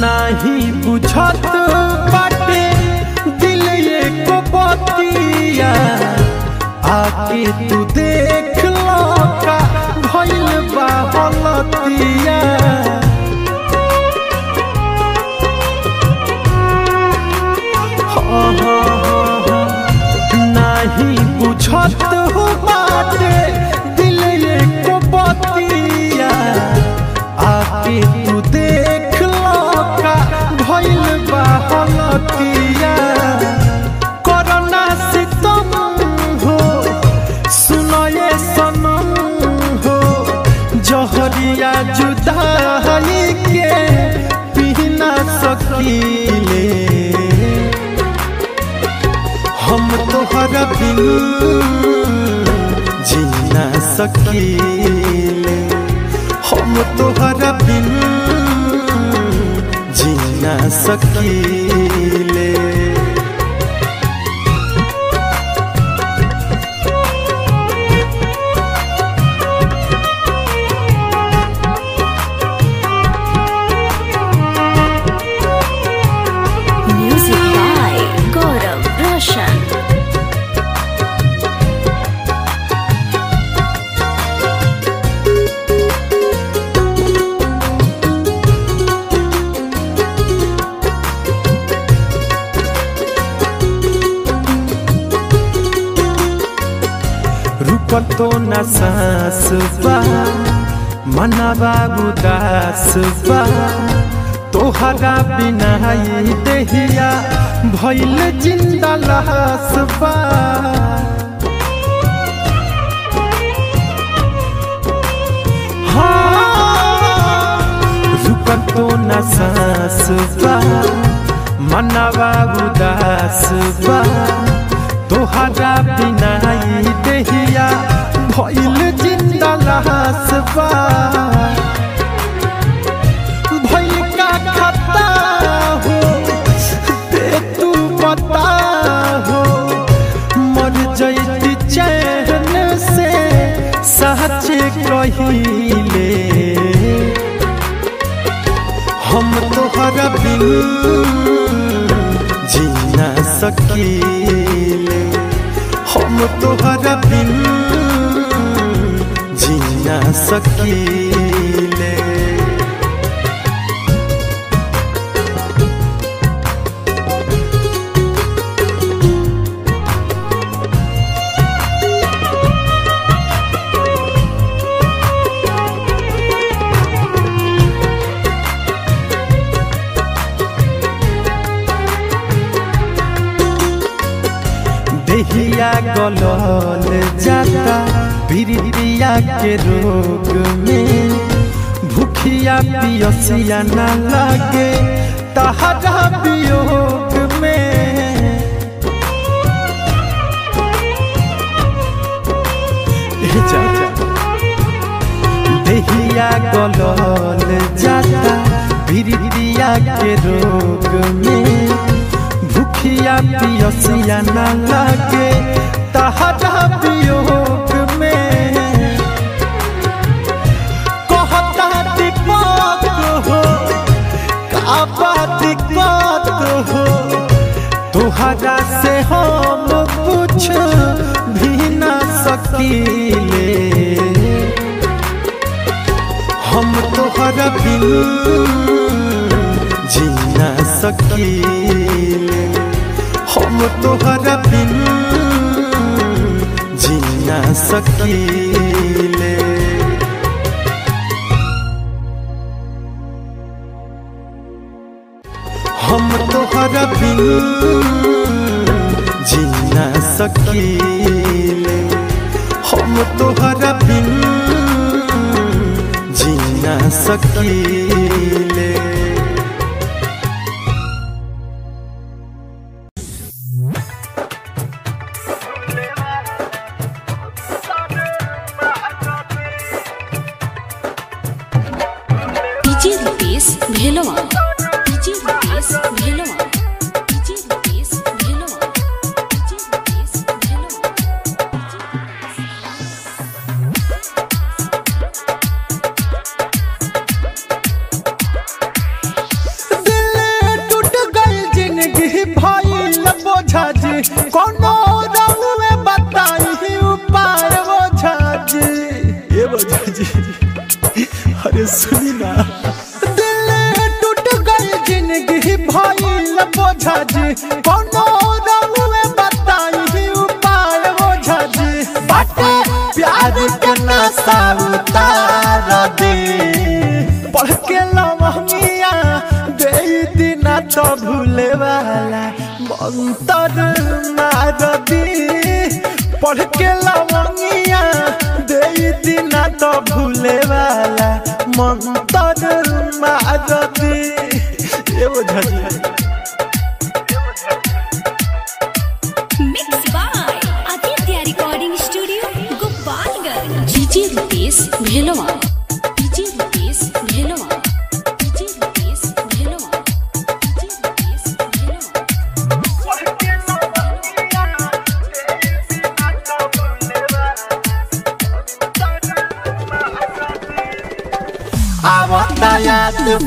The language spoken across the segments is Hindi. नहीं बुझत बाटे दिले को बतिया आके तू देख लो का भइल बा हलतिया नहीं बुझत बाटे दिले को बतिया आके तू देख कोरोना से तुम हो सुनो ये सनम हो जहरिया जुदाई के पी ना सकीले हम तोहरा बिन जी ना सकीले हम तोहरा बिन जीना सकीले तो ना सांस बा मना बाबू दास बा तोहरा बिना ही देहिया भइल जिंदा लाश बा रुका तो ना सांस बा मना बाबू दास बा तोहरा बिना ही देहिया भइल जिंदा लाश बा भइल का खता हो ते तू बता हो मर जइती चैन से सच कहिले हम तोहरा बिन जी ना सकीले हम तोहरा बिन जीना सकीले देहिया गलल जाता बिरिया के रोग में भूखिया पियसिया ना लागे तहरा वियोग में देहिया गलल जाता बिरिया के रोग में भूखिया पियसिया ना लागे तहरा वियोग में कहता दिक्कत हो का दिक्कत हो तोहरा से हम कुछ भी ना सकीले जी ना सकीले हम तोहरा बिन जी ना सकीले। हम तोहरा बिन जी ना सकीले हम तोहरा बिन जी ना सकीले।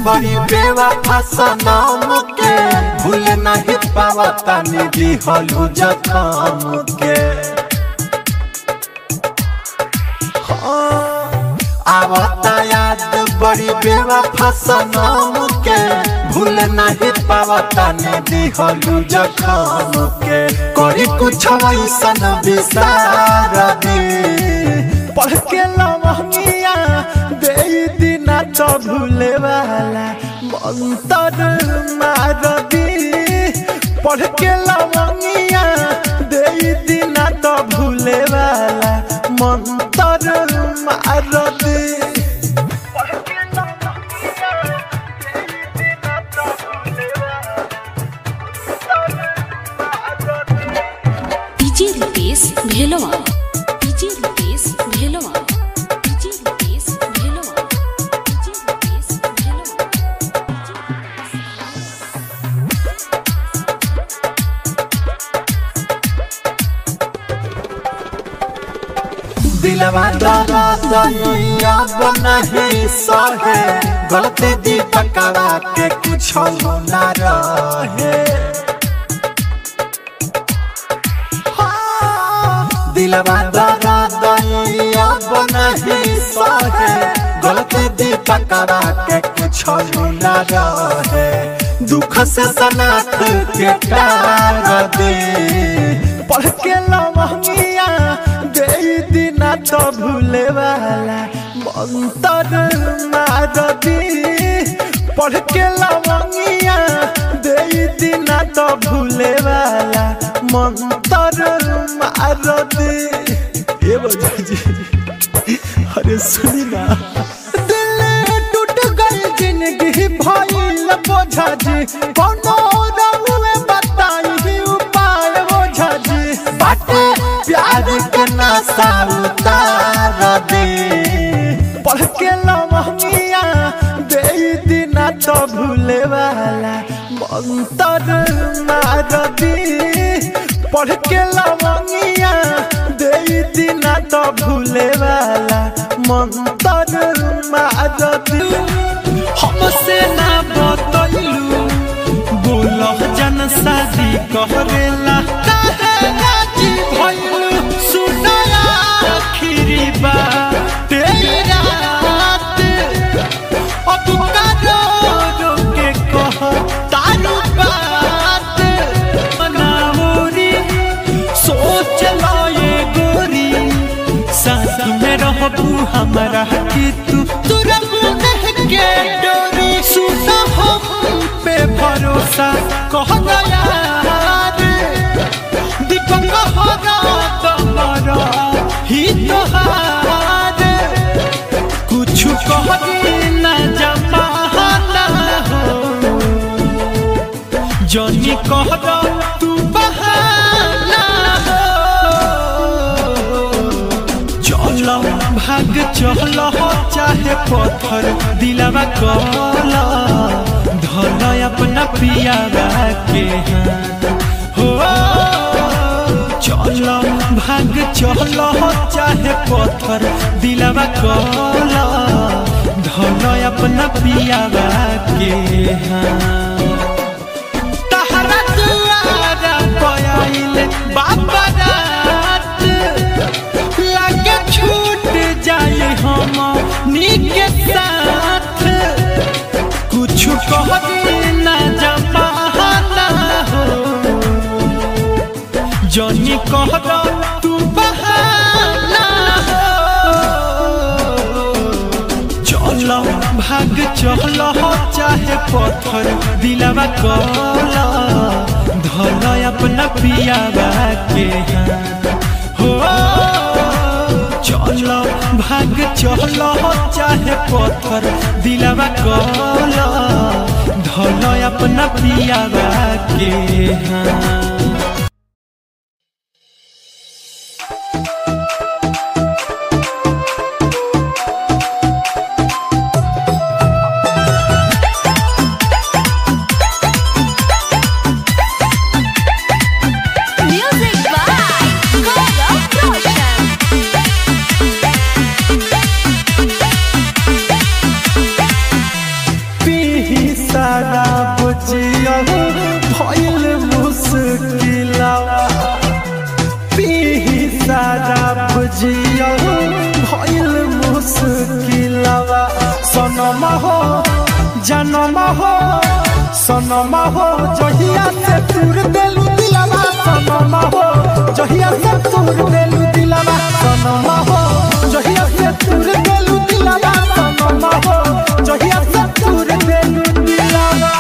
बड़ी बेवफा सनम के भूल नहीं पावता निधि हलू जखम के। आवता याद बड़ी बेवफा सनम के भूल नहीं पावता निधि हलू जखम के। करी कुछ ऐसन विचार पढ़ के लवनिया दे तो भूले वाला मंतर मारदी पढ़ के लवनिया दे दिना तो भूले वाला मंतर मारदी पढ़ के लवनिया दे दिना तो भूले वाला मंतर। डीजे रुपेश भेलवा नहीं सहे गलत दीपक के कुछ होना रहे। दिलवा नहीं सहे गलत दीपक के कुछ होना रहे। दुख से सनाथ के दे पढ़ के लवनिया दिना तो भूले वाला मंतर मारदी पढ़ के लवनिया दे दिना तो भूले वाला मंतर मारदी। ये बजा जी अरे सुनी ना दिल टूट गई जिंदगी भइल बोझा जी कोनो रहुए बताई उपाय बोझा जी बाटे प्यार के नासा उतार दे पढ़ के लवनिया दे दिना तो भूले वाला मंतर मारदी पढ़ के लवनिया दे दिना तो भूले वाला मंतर मारदी। हमसे ना बतैलू बोलो जन शादी कहरेला तेरी बात अब हमरा की तू तुरंत देख के डोरी सुना हम पे भरोसा कह गया दीपक होगा तुम्हारा ही तो हार कुछ कह ना जमा ना हो जोनी कह दो तू भाग चलो चाहे पत्थर दिलावा कला धर अपना पिया के हो चलो भाग चलो चाहे पत्थर दिलावा कला धर अपना पिया के तहरा दुआरा पयाइले बाबा जोनी कह दो तू बहाना हो चलो भाग चलो चाहे पत्थर दिलावा कला धर अपना पिया के हो चलो भाग चलो चाहे पत्थर दिलावा कला धर अपना पिया के सनमा हो जहिया से तूर देलू दिलावा सनमा हो जहिया से तूर देलू दिलावा सनमा हो जहिया से तूर देलू दिलावा सनमा हो जहिया से तूर देलू दिलावा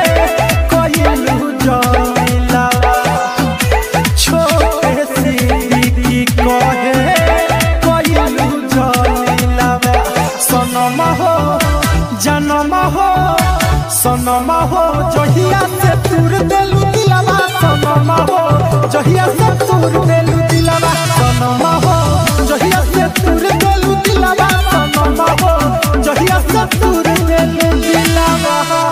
Hey! समा हो जहिया से तूर देलू दिलवा समा हो जहिया से तूर देलू दिलवा समा हो जहिया से तूर देलू दिलवा समा हो जहिया से तूर देलू दिलवा।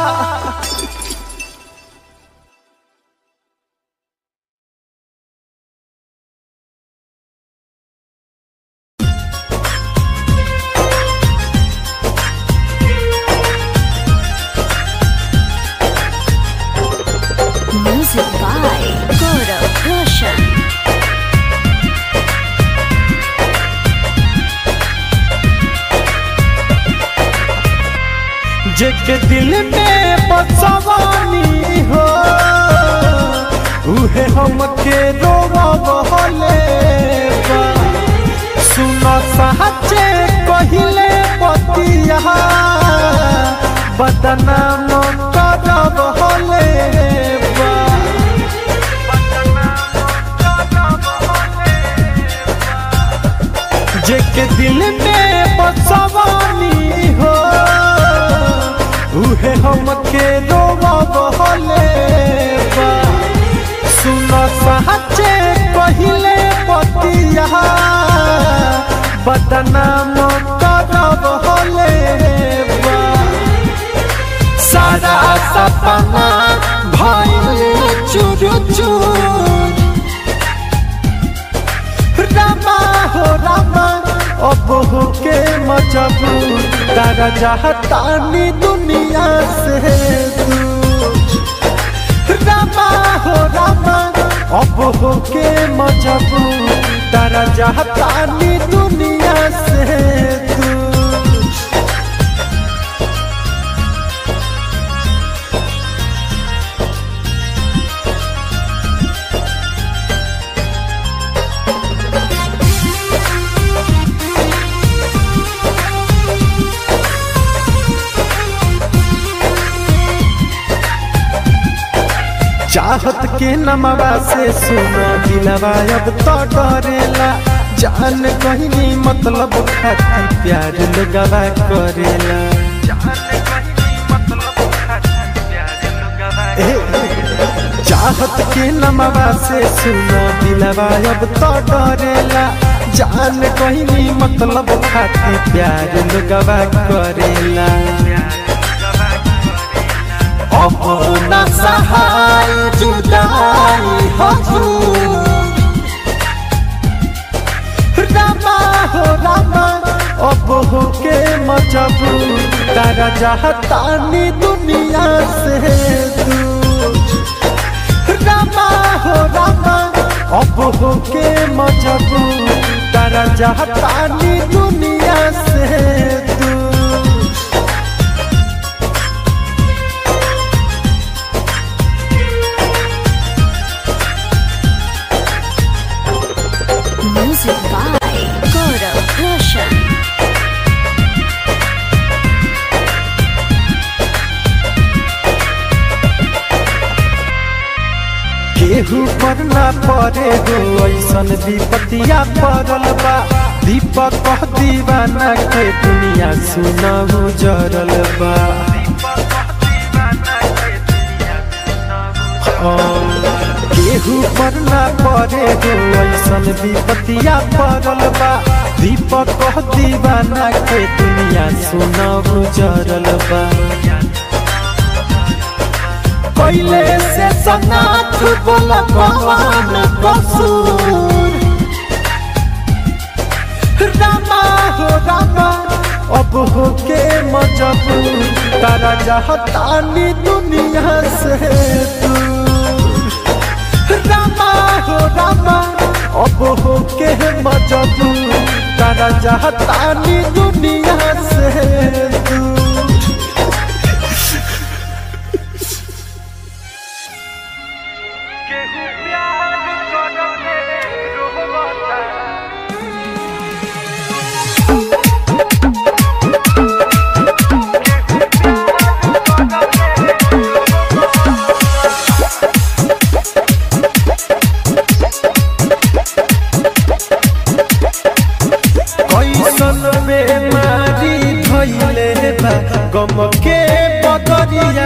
जेके दिल में बसवानी हो उहे हमके रोवले बा सुन साचे कहिले पतिया बदनाम करवले बा जेके दिल में बसवानी हो उहे हमके रोवले बा सुन साचे पहिले पतिया बदनाम करवले बा सारा सपना भइले चूर चूर रामा हो रामा अब होके मजबूर तारा चाहतानी दुनिया से तू रामा हो रामा अब होके मजबूर तारा चाहतानी दुनिया से तू। चाहत के नमवा से सुना दिलवा अब तो डरेला जान कहनी मतलब खातिर प्यार लगवा करेला चाहत के नमवा से सुना दिलवा अब तो डरेला जान कहनी मतलब खातिर प्यार लगवा करेला अपना सहाय जुदाई हजूर रामा हो रामा अब होके मजबूर तारा चाहतानी दुनिया से दूर रामा हो रामा अब होके मजबूर तारा चाहतानी दुनिया से दूर। केहू पर ना पड़े हो ऐसन विपतिया पड़ल बा दीपक दीवाना के दुनिया सुनाहु जरल बा केहू पर ना पड़े हो ऐसन विपतिया पड़ल बा दीपक दीवाना के दुनिया सुनाहु जरल बा पहले से सनाथ बोला भगवान कसूर रामा हो रामा अब होके मजबूर तारा चाहतानी दुनिया से दूर रामा हो रामा अब होके मजबूर तारा चाहतानी दुनिया से दूर। गम के बदरिया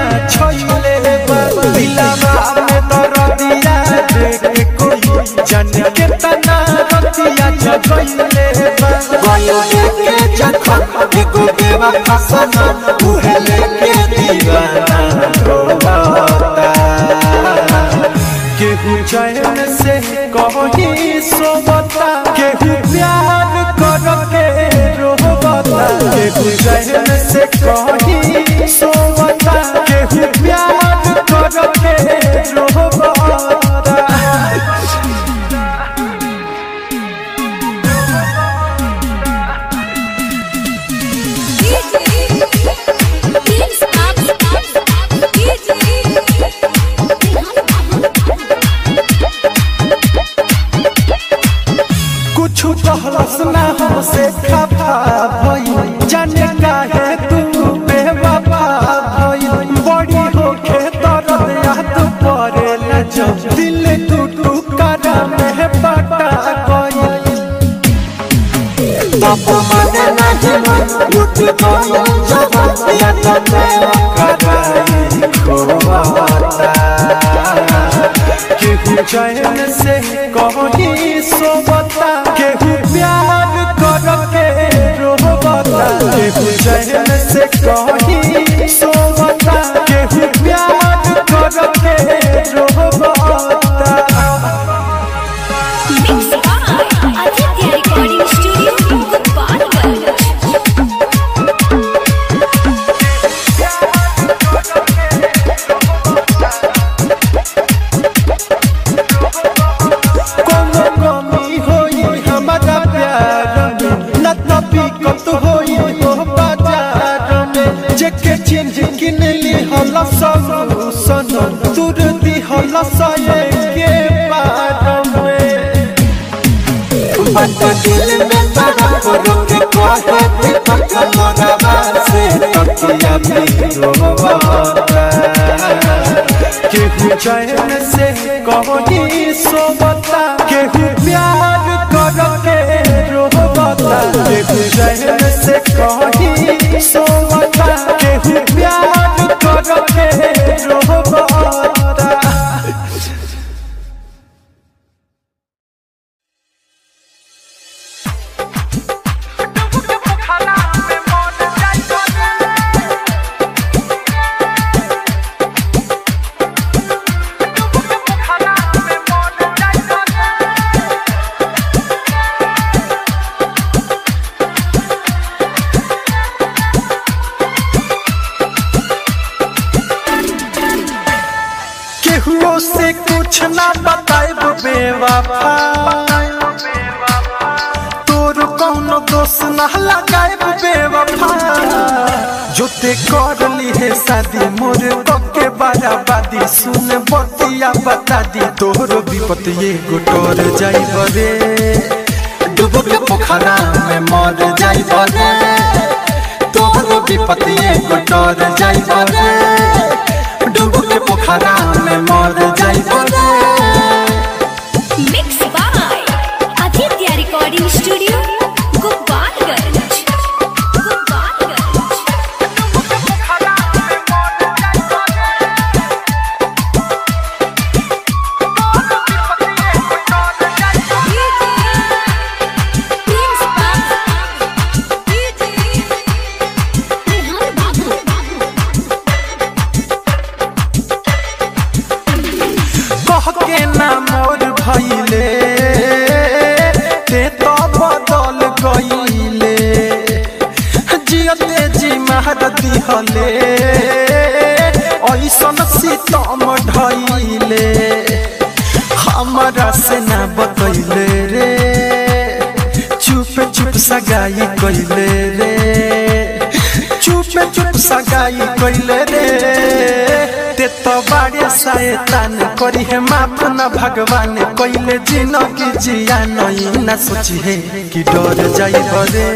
भगवान कोइले जिनो की जिया नई ना सोची है कि डर जाई बरे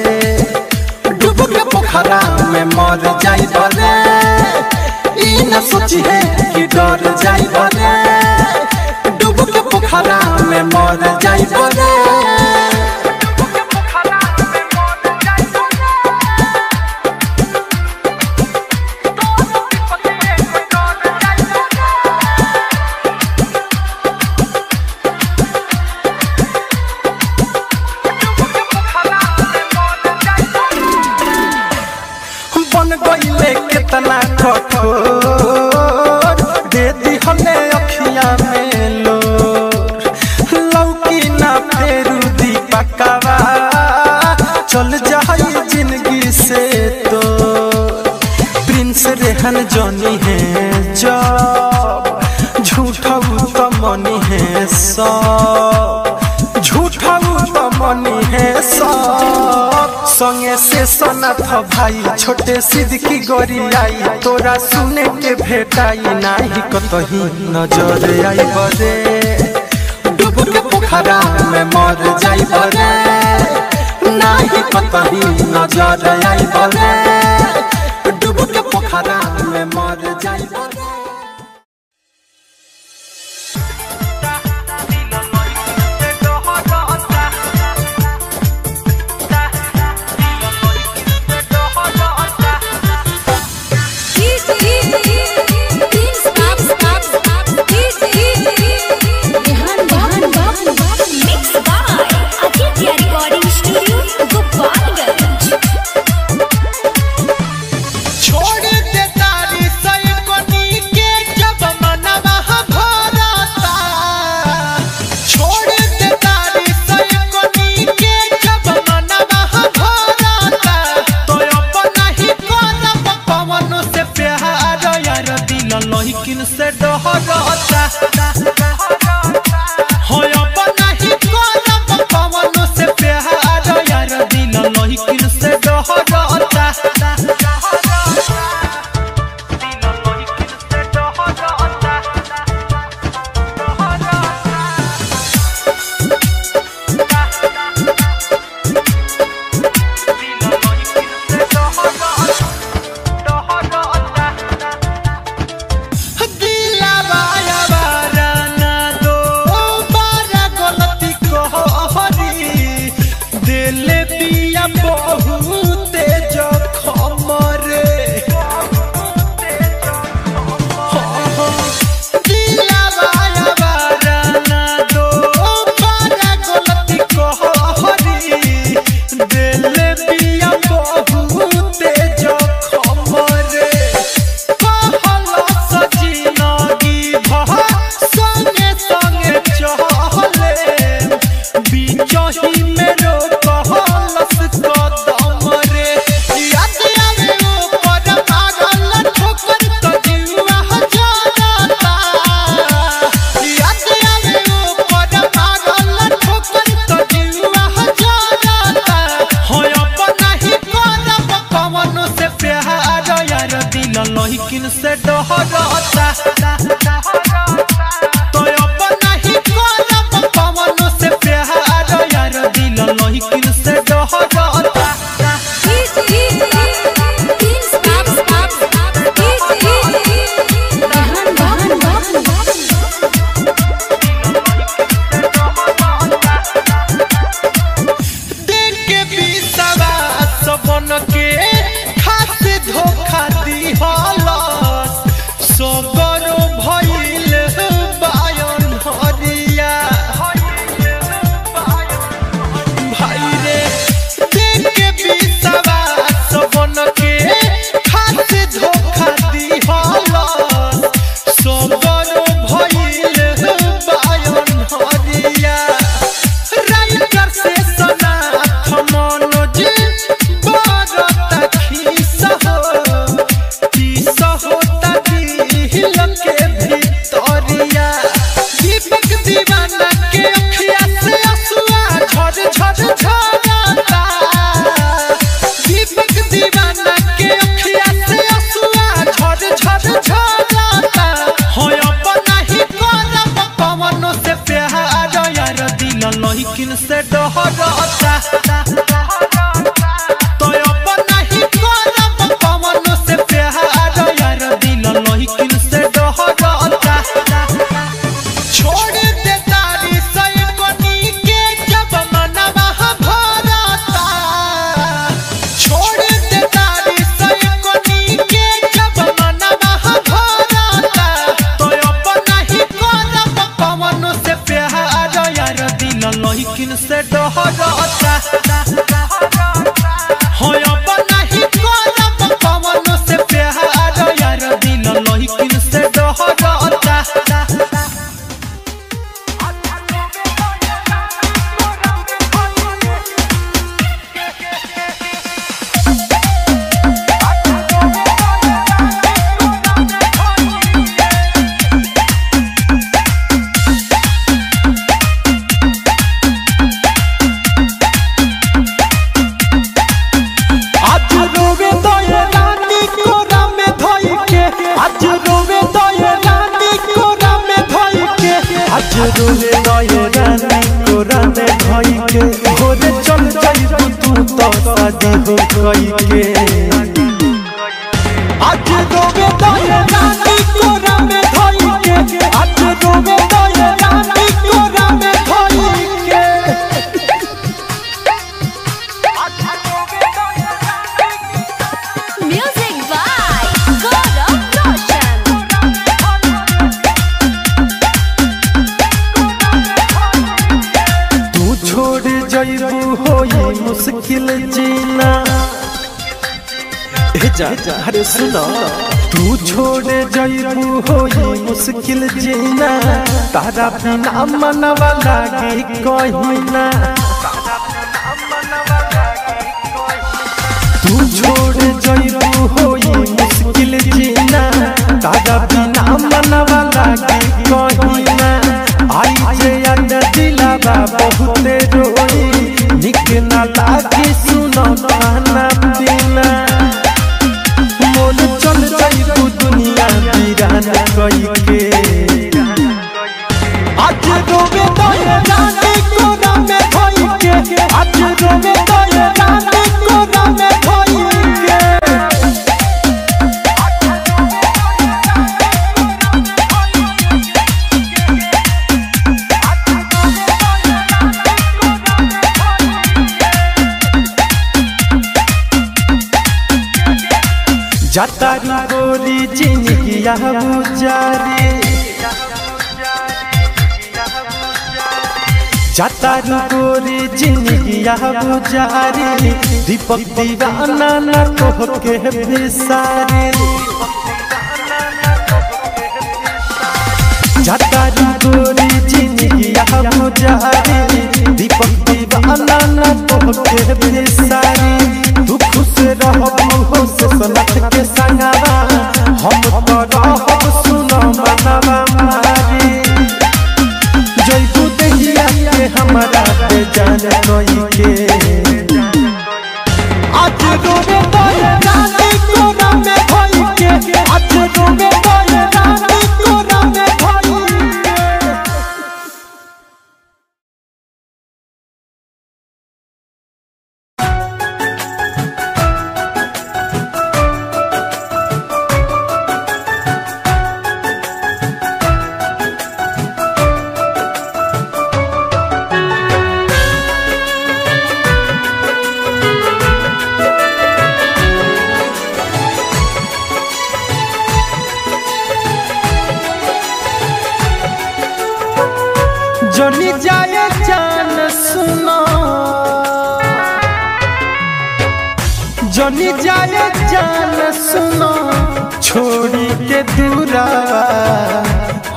डूब के पोखरा में मर जाई बरे ई ना सोची है कि डर जाई बरे डूब के पोखरा में मर जाई बरे एखन जनी है जब झूठा तो मनी है सब झूठा तो मनी है सब संगे से सनत भाई छोटे सिद्दकी गोरियाई तोरा सुने के भेटाई नाही कतही नजर आई बरे डूब के पोखरा में मर जाई बरे नाही कतही नजर आई बरे डूब के पोखरा में मर जाई बरे। मुश्किल जीना अरे सुनो तू छोड़ जाइबू हो मुश्किल जीना तारा बिना मनवा लागे कोई ना तू छोड़ जाइबू हो मुश्किल जीना तारा बिना मनवा लागे कोई ना आई जे अंदर दिलावा बहुत रोई निकना लागे सुनो खाना पीना मोल चल जाई तू दुनिया दीवाना कई के आज रोवे तोये रानी कोरा में धोई के आज रोवे तोये रानी कोरा में धोई के जातारी गोरी जिंदगी गुजारी जातारी गोरी जिंदगी गुजारी दीपक दीवाना ना कहके बिसारी जातारी गोरी जिंदगी गुजारी दीपक दीवाना ना कहके बिसारी तू खुश रहो सनत के संगवा हम तो रहब सुनो मनवा मारी जयबू दहिया के हमरा पे जान कोई के आज रोवे तोये रानी कोरा में धोई के आज रोवे तोये रानी कोरा में धोई के। जोनी जाए जान सुनो जोनी जाए जान सुनो छोड़ी के दूरावा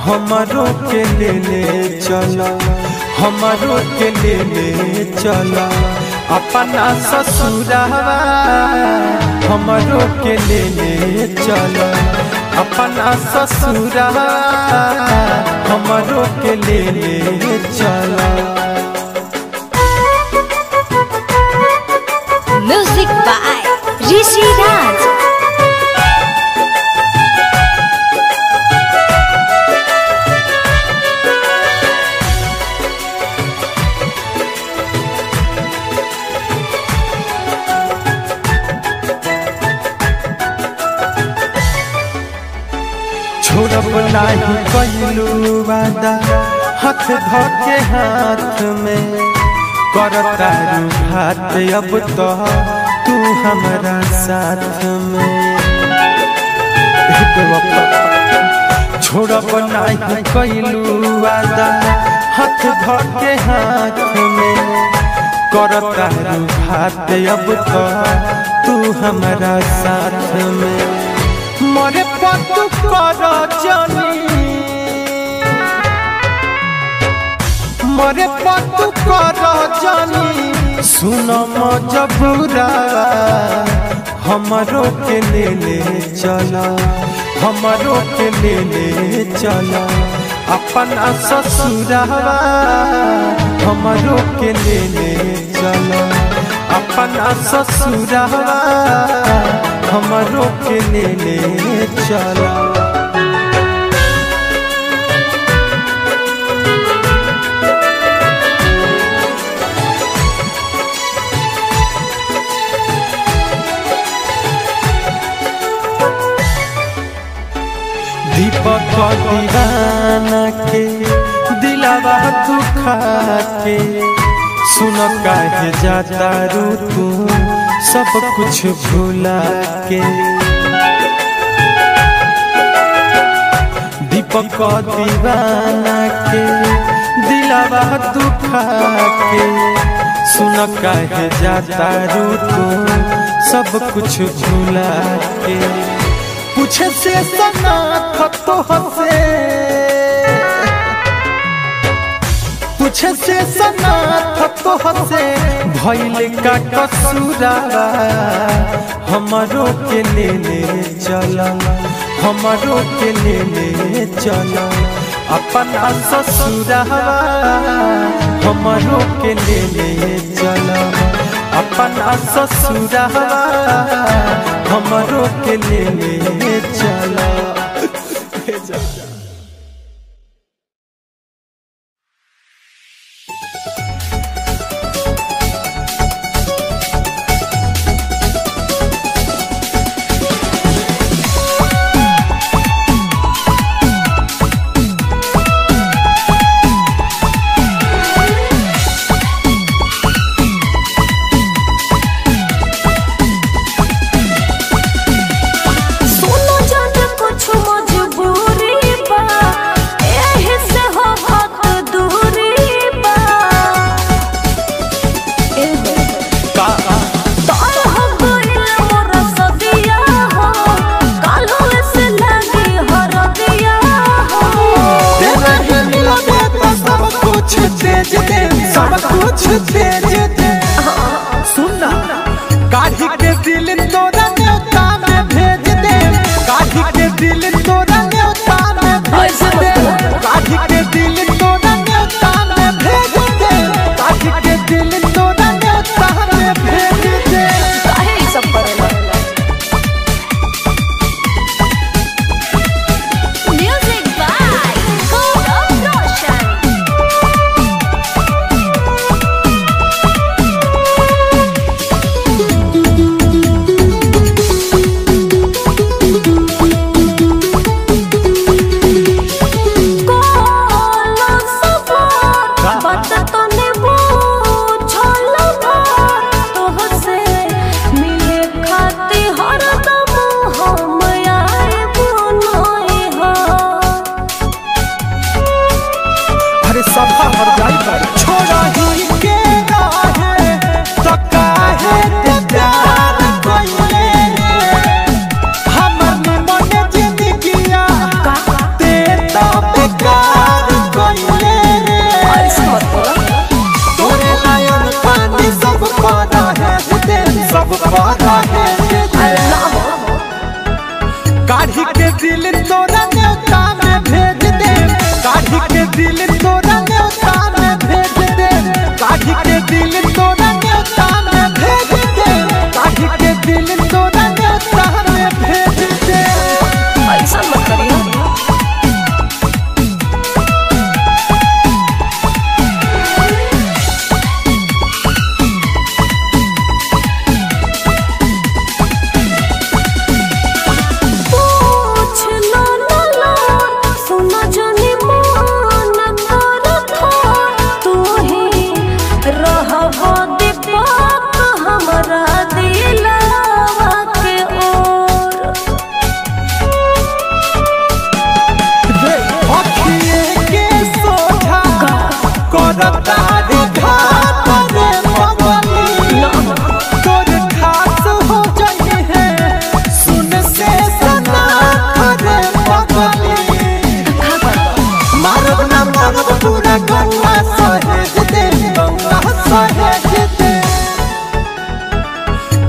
हमारो के लेले चला हमारो के लेले चला अपना ससुरावा हमारो के लेले चला अपना ससुरावा हमारो के लेले चला। Music by Rishi Raj. छोड़ब नहीं कइलू वादा हाथ धके हाथ में करता हाथ अब तो तू हमारा साथ में छोड़ब नहीं कइलू वादा हाथ धके हाथ में करता हाथ अब तो तू हमारा साथ में मोरे पतु करो जानी मोरे पतु करो जानी सुनो मजबूरा हमारो के लेले चला हमारो के लेले चला अपना ससुरावा हमारो के लेले चला अपना ससुरावा हमारो के लेले चला। दीवाना के दिलावा दुखा के सुन काहे जाता रू तू सब कुछ भुला के। दीपक दीवाना के दिलावा दुखा के सुन काहे जाता रू तू सब कुछ भुला के। पूछे से सना तो हसे पूछे से सना तो हसे भइल का कसुरावा हमारो के लेने चला हमारो के लेने चला अपन ससुरावा हमारो के लेने चला अपन ससुरावा हमारो के लेने चला।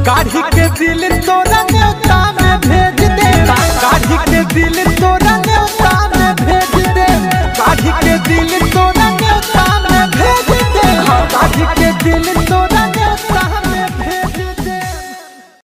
काढ़ी के दिल तोरा न्योता।